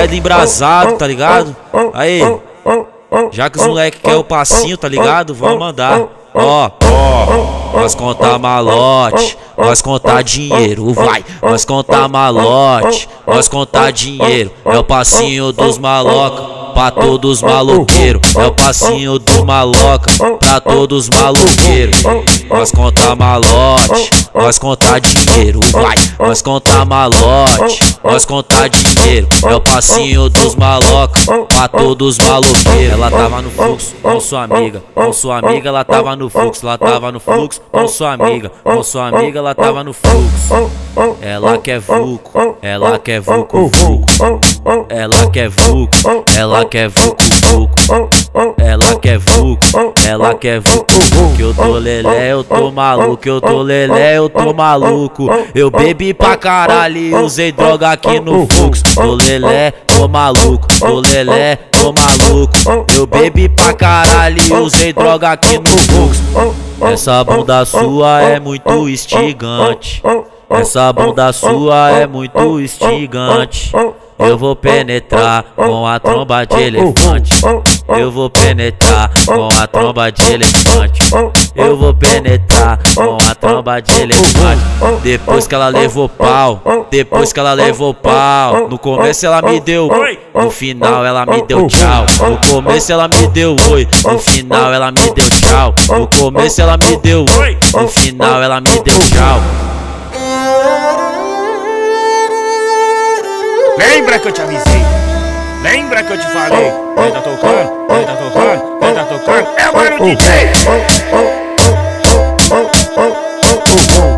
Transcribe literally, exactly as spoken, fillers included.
moeda embrasado, tá ligado? Aí, já que os moleque quer o passinho, tá ligado? Vamos mandar. Ó, ó, nós contar malote, nós contar dinheiro, vai. Nós contar malote, nós contar dinheiro. É o passinho dos maloca pra todos maloqueiros. É o passinho do maloca pra todos maloqueiros. Nós contar malote, nós contar dinheiro, vai. Nós contar malote, nós contar dinheiro. É o passinho dos maloca pra todos maloqueiros. Ela tava no fluxo com sua amiga, com sua amiga. Ela tava no fluxo, ela tava no fluxo com sua amiga, com sua amiga. Ela tava no fluxo. Ela quer vulco, ela quer vulco, vulco. Ela quer vulco, ela quer vulco, vulco. Ela quer vulco, ela quer vulco, vulco. Eu tô lelé, eu tô maluco, eu tô lelé, eu tô maluco. Eu bebi pra caralho e usei droga aqui no fluxo. Tô lelé, tô maluco, tô lelé, tô maluco. Eu bebi pra caralho e usei droga aqui no fluxo. Essa bunda sua é muito instigante. Essa bunda sua é muito instigante. Eu vou penetrar com a tromba de elefante. Eu vou penetrar com a tromba de elefante. Eu vou penetrar com a tromba de elefante. Depois que ela levou pau, depois que ela levou pau. No começo ela me deu oi, no final ela me deu tchau. No começo ela me deu oi, no final ela me deu tchau. No começo ela me deu oi, no final ela me deu tchau. Lembra que eu te avisei? Lembra que eu te falei? Quem tá tocando? Quem tá tocando? Quem tá tocando? É o Mano D J!